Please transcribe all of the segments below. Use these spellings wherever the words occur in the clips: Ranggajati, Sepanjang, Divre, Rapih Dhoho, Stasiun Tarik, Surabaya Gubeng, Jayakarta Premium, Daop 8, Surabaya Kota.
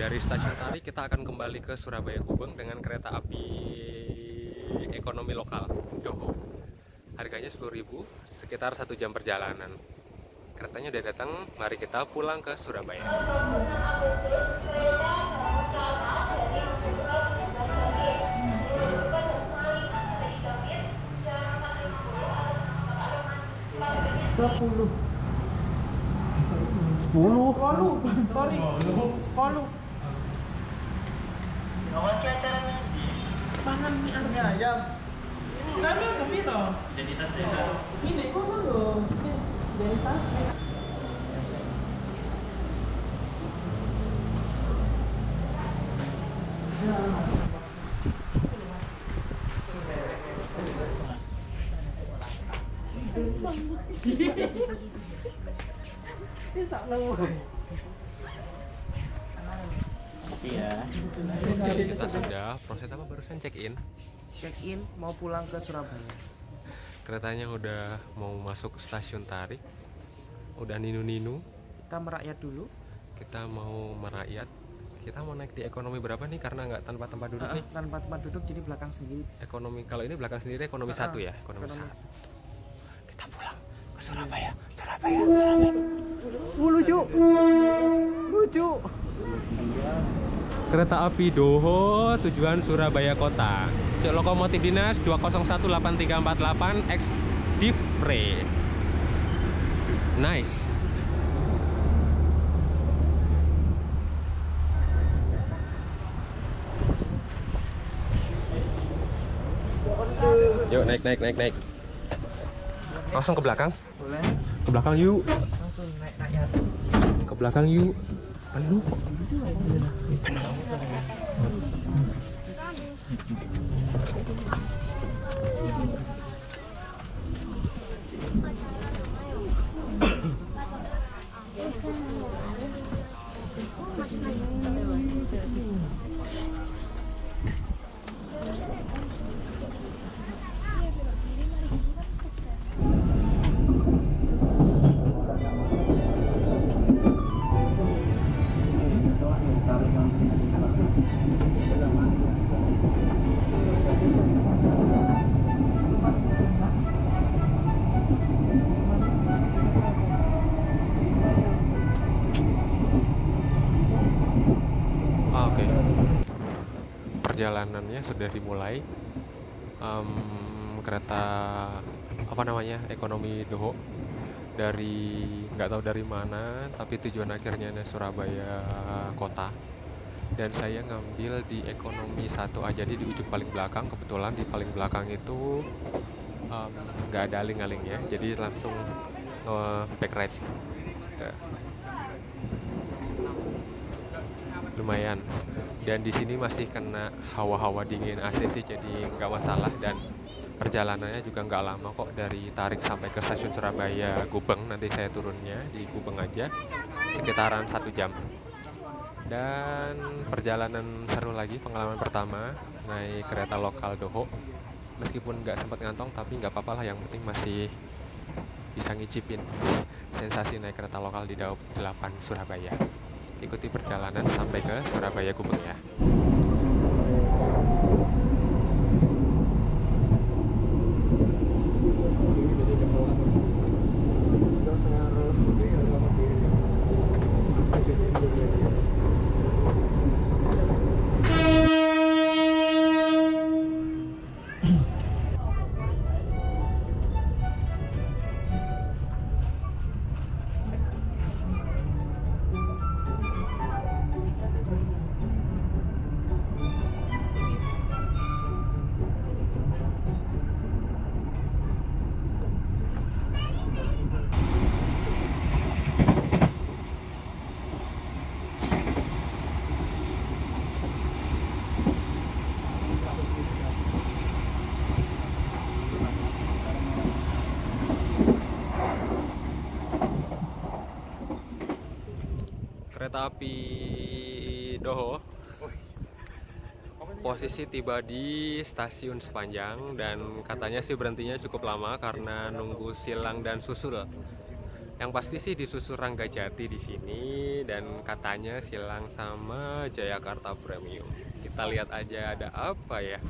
Dari Stasiun Tarik kita akan kembali ke Surabaya Gubeng dengan kereta api ekonomi lokal Dhoho. Harganya 10.000, sekitar 1 jam perjalanan. Keretanya udah datang, mari kita pulang ke Surabaya. Sepuluh. Pangan mie ayam. Kami udah minum. Jadi tas. Ini kok loh. Jadi tas. Jadi kita sudah proses apa barusan check-in? Check-in mau pulang ke Surabaya. Keretanya udah mau masuk Stasiun Tarik. Udah ninu-ninu. Kita merakyat dulu. Kita mau merakyat. Kita mau naik di ekonomi berapa nih, karena nggak tanpa tempat duduk nih? Tanpa tempat duduk, jadi belakang sendiri. Ekonomi, kalau ini belakang sendiri ekonomi satu ya? Ekonomi satu. Kita pulang ke Surabaya. Surabaya. Lucu. Kereta api Dhoho tujuan Surabaya Kota. Lokomotif dinas 2018348 X Divre. Nice. Yuk naik. Langsung ke belakang. Boleh. Ke belakang yuk. Langsung naik ya. Ke belakang yuk. Penuh. Oke. Perjalanannya sudah dimulai. Kereta apa namanya ekonomi Dhoho dari nggak tahu dari mana, tapi tujuan akhirnya Surabaya Kota. Dan saya ngambil di ekonomi satu aja, jadi di ujung paling belakang. Kebetulan di paling belakang itu nggak ada aling-alingnya, jadi langsung back ride. Lumayan, dan di sini masih kena hawa-hawa dingin AC sih, jadi nggak masalah. Dan perjalanannya juga nggak lama kok, dari Tarik sampai ke Stasiun Surabaya Gubeng. Nanti saya turunnya di Gubeng aja, sekitaran 1 jam. Dan perjalanan seru lagi, pengalaman pertama naik kereta lokal Dhoho. Meskipun nggak sempat ngantong, tapi nggak apa-apa lah, yang penting masih bisa ngicipin sensasi naik kereta lokal di Daop 8 Surabaya. Ikuti perjalanan sampai ke Surabaya Gubeng ya. Kereta api Dhoho posisi tiba di stasiun Sepanjang dan katanya sih berhentinya cukup lama karena nunggu silang dan susul. Yang pasti sih di susul Ranggajati di sini dan katanya silang sama Jayakarta Premium. Kita lihat aja ada apa ya.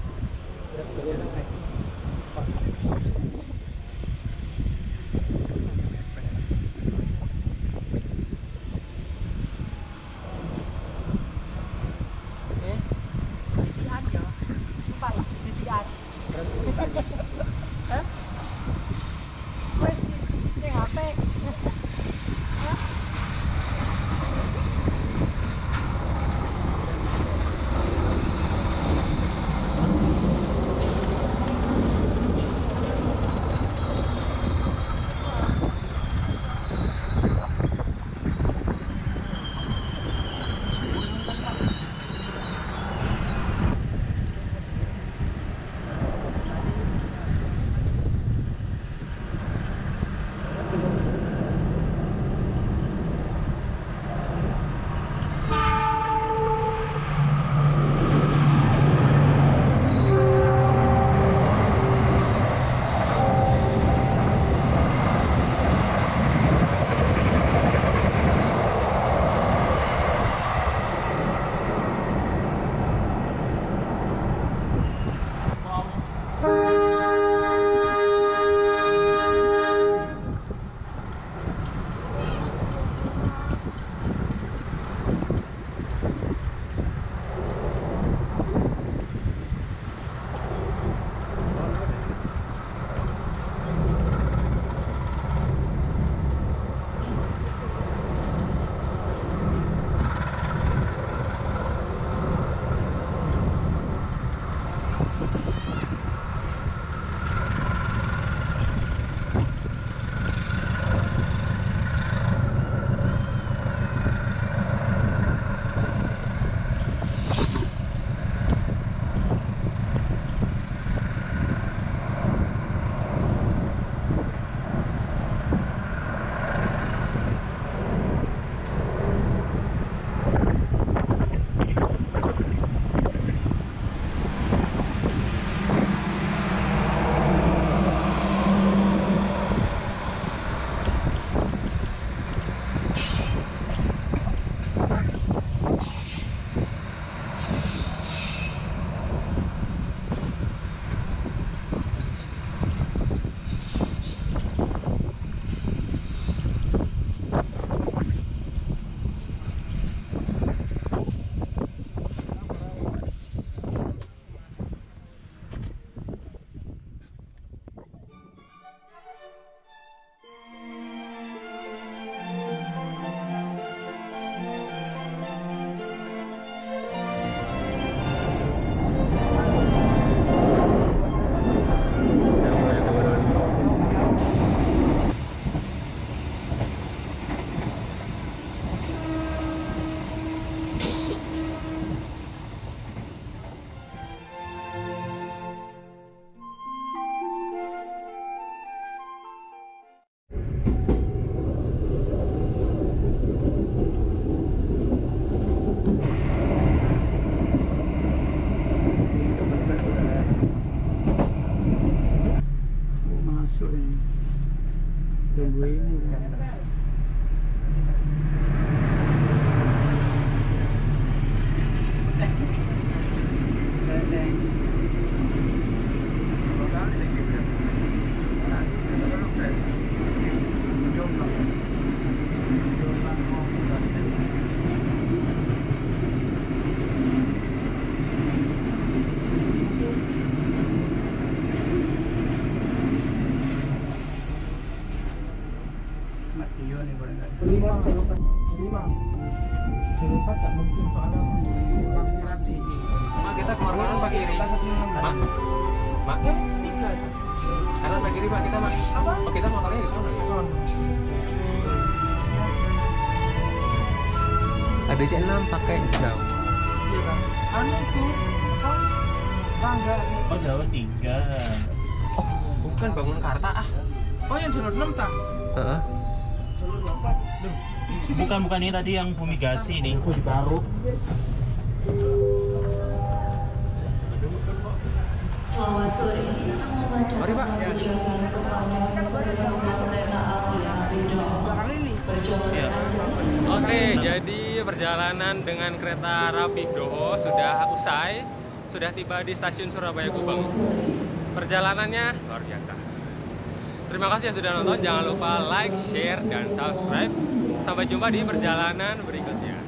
Ada C6 pakai Jawa. Iya, anu itu kan tangga. Oh, Jawa 3. Oh, bukan bangun Karta ah. Oh, yang jalur 6 tah? Heeh. Jalur 4. Duh. Bukan ini tadi yang Fumigasi nih. Baru. dikerjakan kepada seluruh kereta api Rapih Dhoho. Oke, jadi perjalanan dengan kereta Rapih Dhoho sudah usai, sudah tiba di Stasiun Surabaya Gubeng. Perjalanannya luar biasa. Terima kasih yang sudah nonton, jangan lupa like, share, dan subscribe. Sampai jumpa di perjalanan berikutnya.